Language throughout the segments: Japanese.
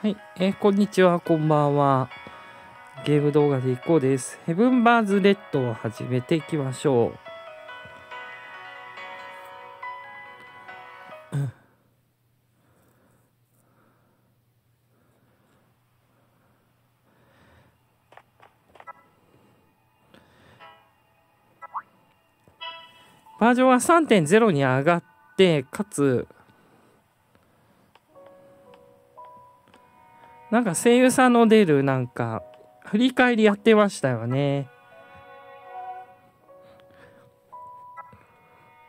はい、こんにちは、こんばんは。ゲーム動画でいこうです。ヘブンバーズレッドを始めていきましょう。バージョンは 3.0 に上がって、かつ、なんか声優さんの出るなんか振り返りやってましたよね。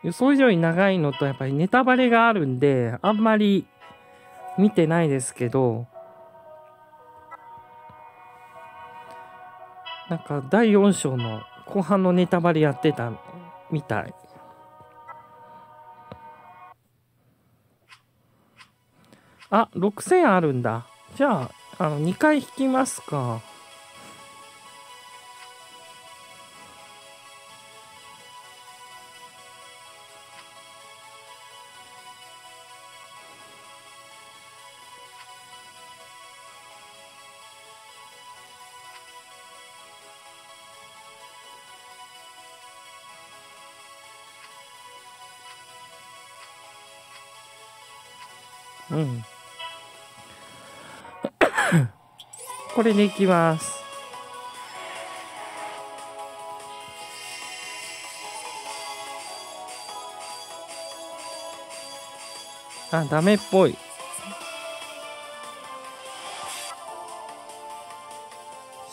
予想以上に長いのとやっぱりネタバレがあるんであんまり見てないですけど、なんか第4章の後半のネタバレやってたみたい。あ、6000あるんだ。じゃあ、2回引きますか。うん。これでいきます。あ、ダメっぽい。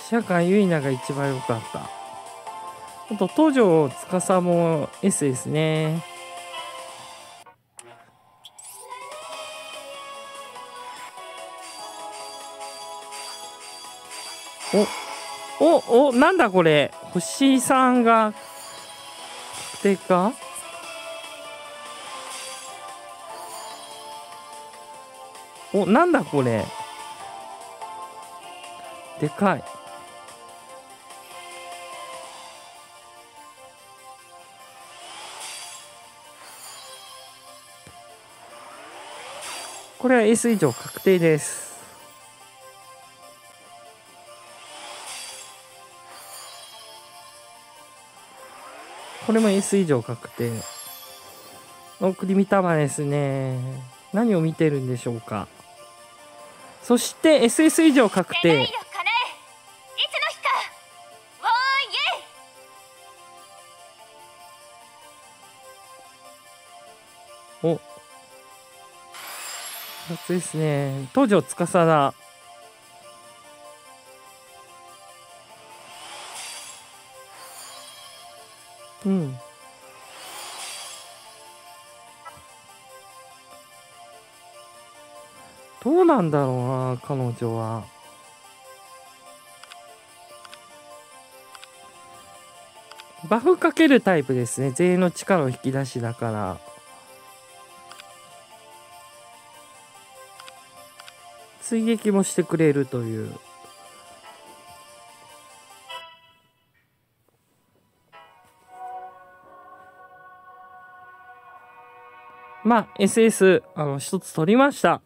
シャカンユイナが一番良かった。あと東条司も S ですね。お、なんだこれ。星さんが確定か。お、なんだこれ。でかい。これは S 以上確定です。これも S 以上確定。送り見たまですね。何を見てるんでしょうか。そして SS 以上確定。お、夏ですね。東条司だ。うん。どうなんだろうな、彼女は。バフかけるタイプですね。全員の力を引き出しだから。追撃もしてくれるという。まあ、SS、一つ取りました。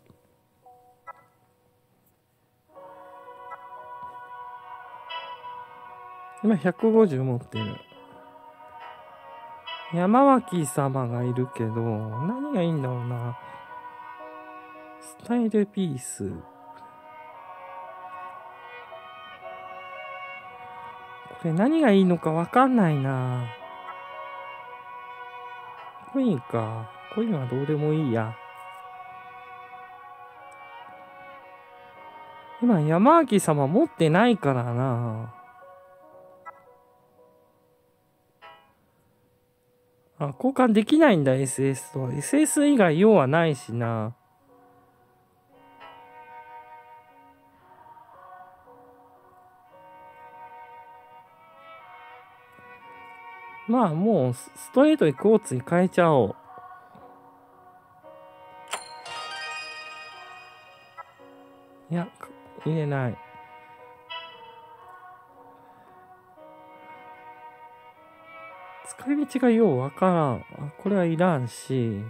今、150持ってる。山脇様がいるけど、何がいいんだろうな。スタイルピース。これ何がいいのかわかんないな。これいいか。コインはどうでもいいや。今、山脇様持ってないからな。あ、交換できないんだ、SS と。SS 以外用はないしな。まあ、もう、ストレートにクォーツに変えちゃおう。いや、入れない。使い道がようわからん。これはいらんし。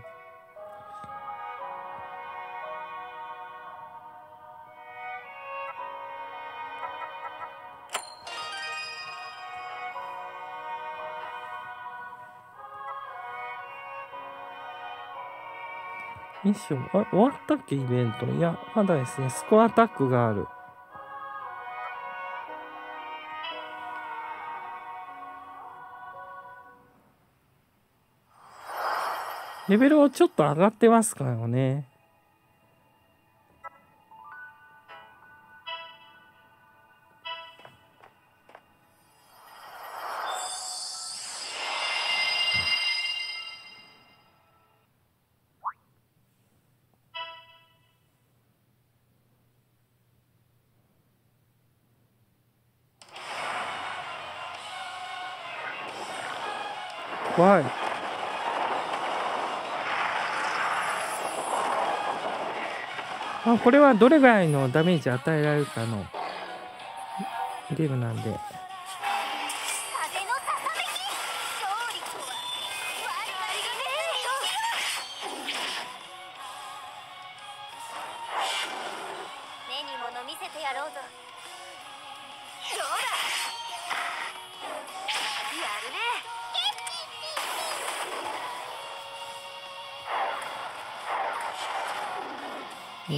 ミッション、あ、終わったっけイベント。いや、まだですね、スコアタックがある。レベルをちょっと上がってますからね。怖い。あ、これはどれぐらいのダメージ与えられるかのゲームなんで。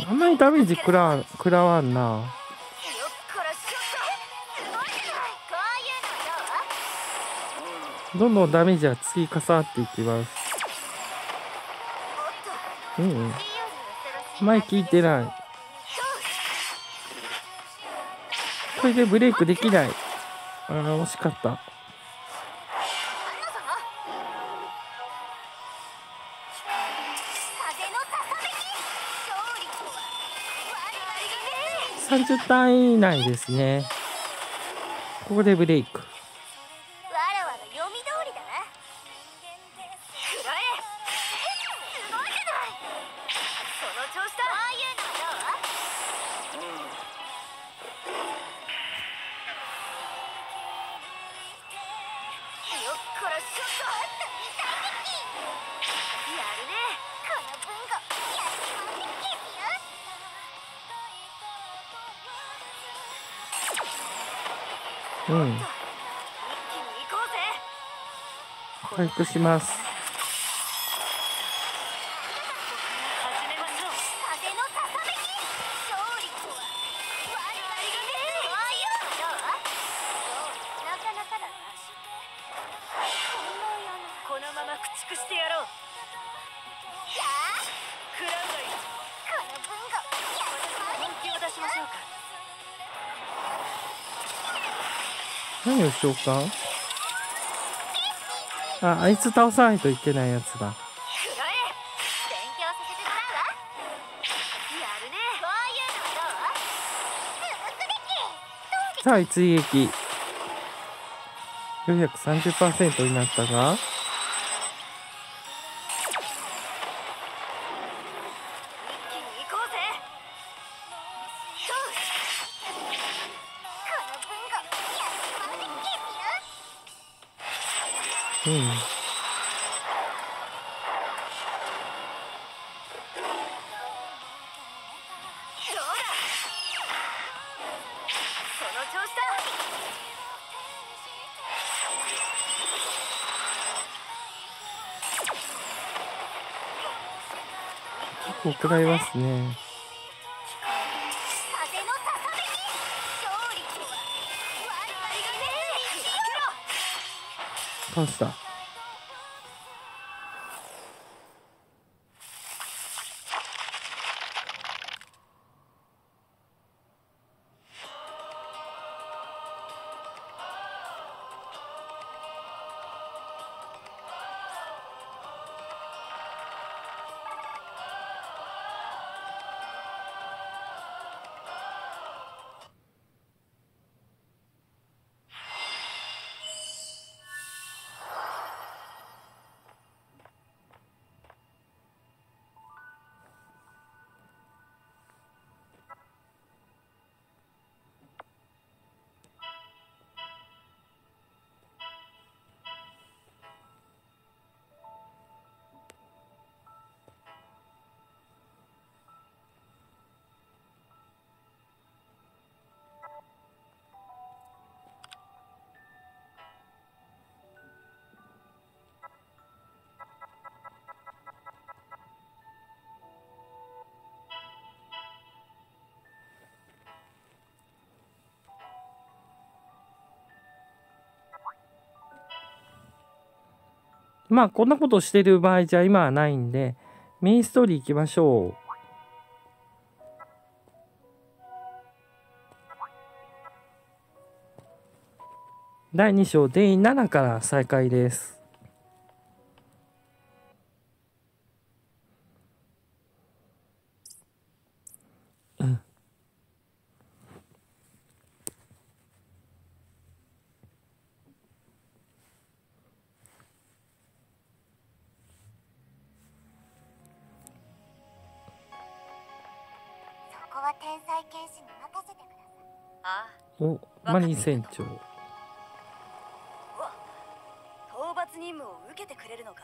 あんまりダメージ食らわんな。どんどんダメージは積み重なっていきます。うん。前効いてない。これでブレイクできない。ああ、惜しかった。30単位以内ですね。ここでブレイク。うん。回復します。何をしようか。あ、あいつ倒さないといけないやつだ。さあ一撃 430% になったが、うん。結構食らいますね。倒した。まあこんなことしてる場合じゃ今はないんで、メインストーリー行きましょう。第2章デイ7から再開です。お、マリン船長。討伐任務を受けてくれるのか。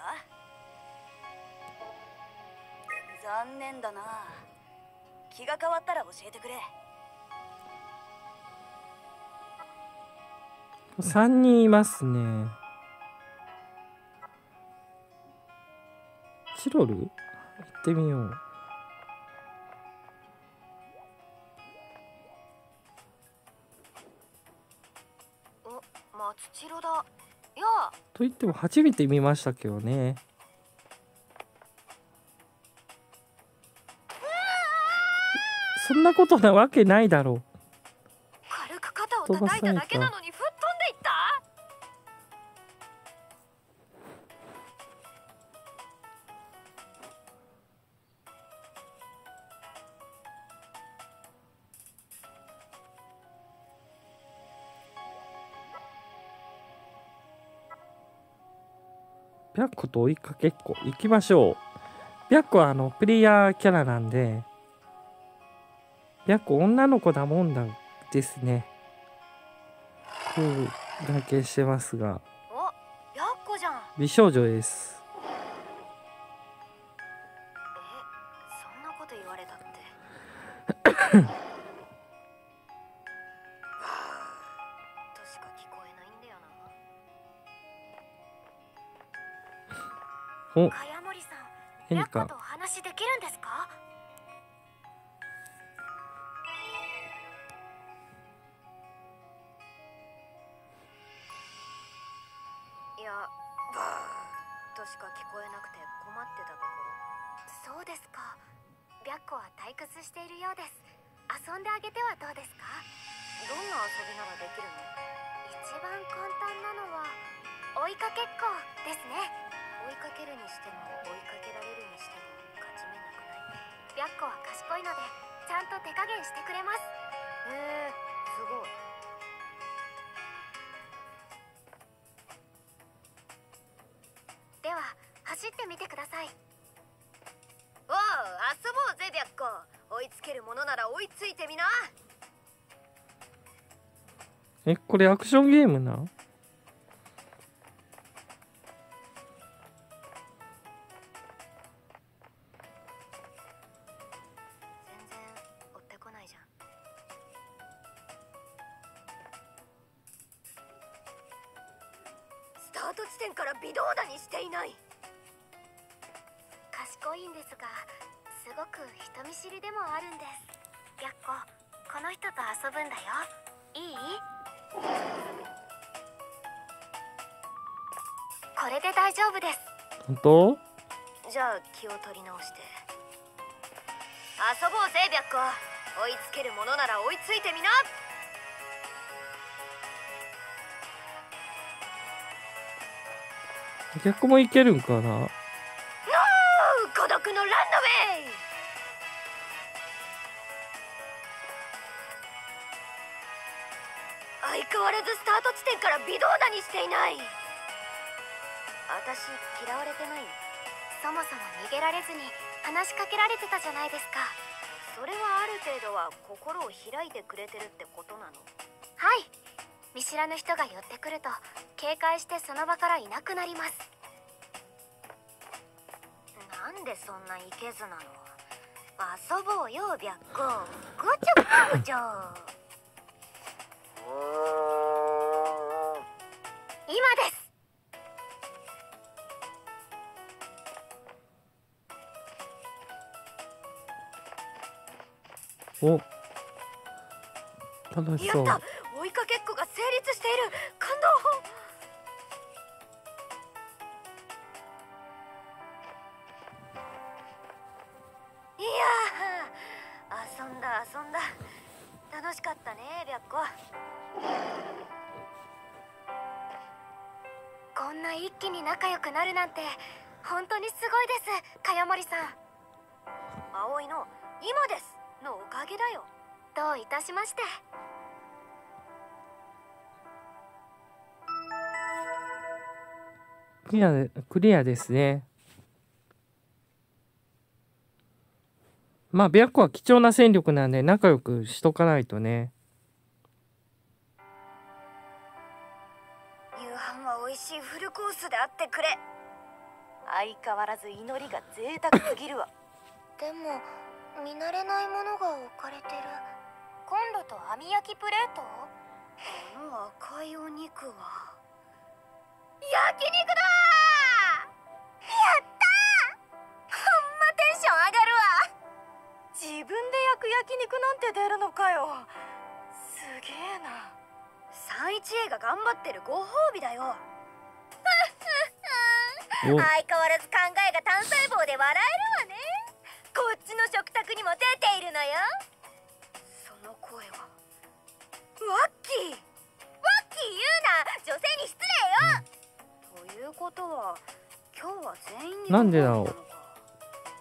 残念だな。気が変わったら教えてくれ。3人いますね。チロル行ってみよう。土色だ。いやと言っても初めて見ましたけどね。そんなことなわけないだろう。軽く肩を叩いただけなのに吹っ飛んでいった。白虎と追いかけっこ行きましょう。白虎はプレイヤーキャラなんで、白虎女の子だもんだですね。こうだけしてますが、白虎じゃん。美少女です。そんなこと言われたって。お、変化。いや、としか聞こえなくて困ってたところ。そうですか。白虎は退屈しているようです。遊んであげてはどうですか。どんな遊びならできるの？一番簡単なのは追いかけっこですね。追いかけるにしても追いかけられるにしても勝ち目なくない。白虎は賢いのでちゃんと手加減してくれます。へえ、すごい。では走ってみてください。おう、遊ぼうぜ白虎。追いつけるものなら追いついてみな。え、これアクションゲームな。本当？じゃあ気を取り直して遊ぼうぜ白虎。追いつけるものなら追いついてみな。逆もいけるんかな。ノー！孤独のランナウェイ。相変わらずスタート地点から微動だにしていない。私嫌われてない。そもそも逃げられずに話しかけられてたじゃないですか。それはある程度は心を開いてくれてるってことなの？はい、見知らぬ人が寄ってくると警戒してその場からいなくなります。なんでそんないけずなの？遊ぼうよ白虎。ごちょごちょ。今です。お、楽しそう。やった、追いかけっこが成立している。感動。一気に仲良くなるなんて本当にすごいです、茅森さん。葵の「今です」のおかげだよ。どういたしまして。クリアですね。まあ白虎は貴重な戦力なんで仲良くしとかないとね。夕飯は美味しいフルコースであってくれ。相変わらず祈りが贅沢すぎるわ。でも見慣れないものが置かれてる。コンロと網焼きプレート。この赤いお肉は焼肉だー。やったー、ほんまテンション上がるわ。自分で焼く焼肉なんて出るのかよ。すげえな。31A が頑張ってるご褒美だよ。相変わらず考えが単細胞で笑えるわね。こっちの食卓にも出ているのよ。その声はワッキー。ワッキー言うな、女性に失礼よ。ということは今日は全員に。なんでだろう。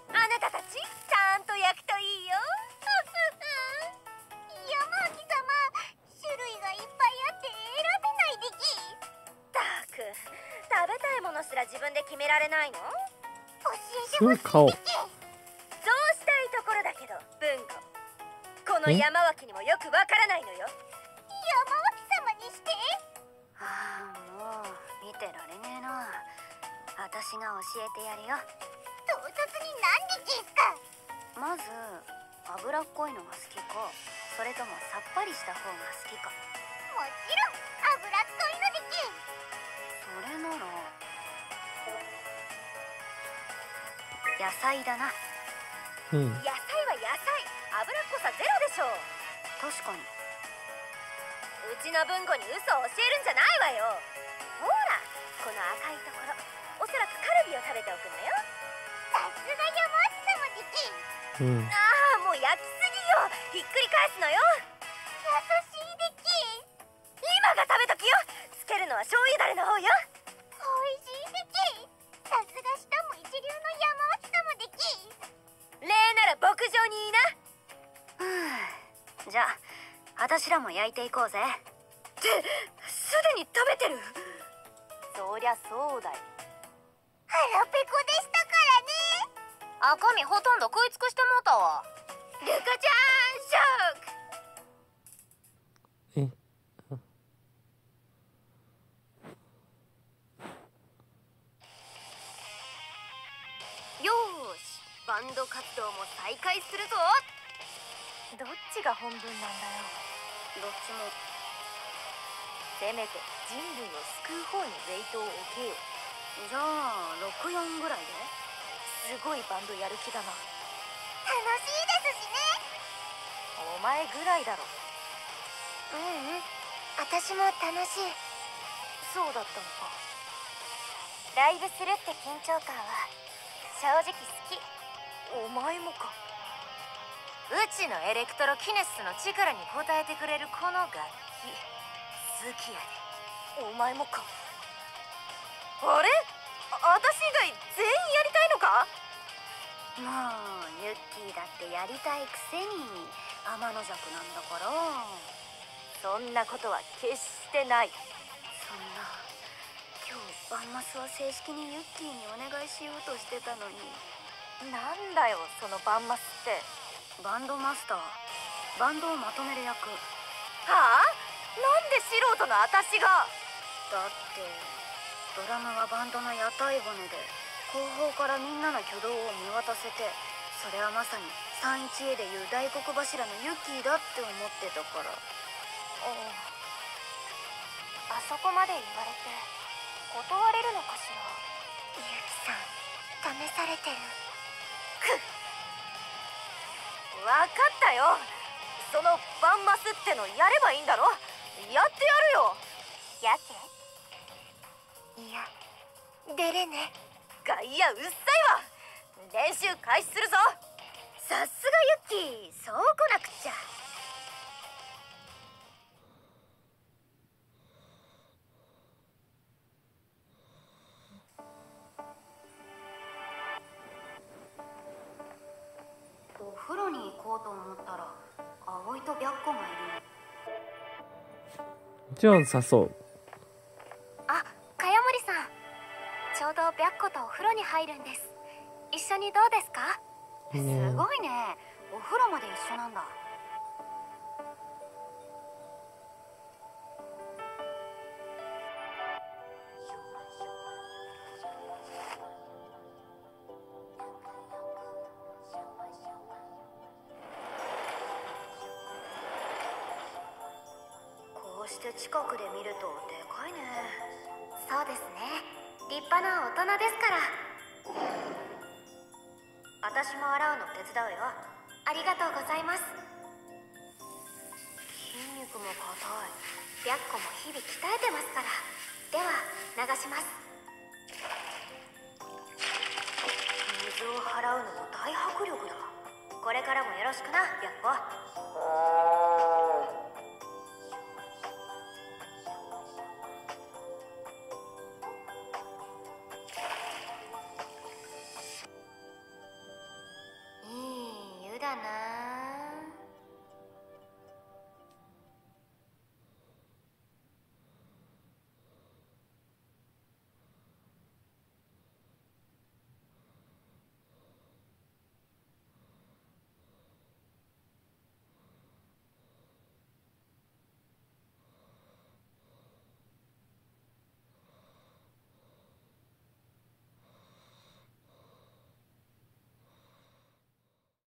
あなたたちちゃんと焼くといいよ。山脇様、種類がいっぱいあって選べないでき。ったく、食べたいものすら自分で決められないの。教えてほしいでき。そうしたいところだけど文子、この山脇にもよくわからないのよ。山脇様にして。ああ、もう見てられねえな。私が教えてやるよ。唐突に何できっか。まず脂っこいのが好きか、それともさっぱりした方が好きか。もちろん脂っこいのでき。それなら野菜だな。うん、野菜は野菜、脂っこさゼロでしょう。確かに。うちの文庫に嘘を教えるんじゃないわよ。ほら、この赤いところ、おそらくカルビを食べておくのよ。さすが山内様でき。うん、ああ、もう焼きすぎよ。ひっくり返すのよ。優しいでき。今が食べときよ。つけるのは醤油だれの方よ。おいしいでき。さすが下も一流の山内様でき。礼なら牧場にいな。じゃあ、あたしらも焼いていこうぜ。って、すでに食べてる。そりゃそうだよ。腹ペコでしたからね。赤身ほとんど食い尽くしてもうたわ。ルカちゃんショック。よーし、バンド活動も再開するぞ。どっちが本文なんだよ。どっちも。せめて人類を救う方にウェイトを置けよ。じゃあ64ぐらいで。すごいバンドやる気だな。楽しいですしね。お前ぐらいだろ。ううん、私も楽しい。そうだったのか。ライブするって緊張感は正直好き。お前もか。うちのエレクトロキネシスの力に応えてくれるこの楽器好きやで。お前もか。あれ、私以外全員やりたいのか。もうユッキーだってやりたいくせに天の邪鬼なんだから。そんなことは決してない。そんな、今日バンマスは正式にユッキーにお願いしようとしてたのに。なんだよそのバンマスって。バンドマスター、バンドをまとめる役。はあ、なんで素人の私が。だってドラムはバンドの屋台骨で、後方からみんなの挙動を見渡せて、それはまさに 31A でいう大黒柱のユキだって思ってたから。あそこまで言われて断れるのかしら。ユキさん、試されてる。くっ、分かったよ。そのバンマスってのやればいいんだろ。やってやるよ。やけ？いや、出れね。ガイアうっさいわ。練習開始するぞ。さすがユッキー、そう来なくっちゃ。もちろん誘う。あ、茅森さん、ちょうど白子とお風呂に入るんです。一緒にどうですか？すごいね、お風呂まで一緒なんだ。近くで見るとでかいね。そうですね、立派な大人ですから。私も洗うの手伝うよ。ありがとうございます。筋肉も硬い。白子も日々鍛えてますから。では流します。水を払うのも大迫力だ。これからもよろしくな、白子。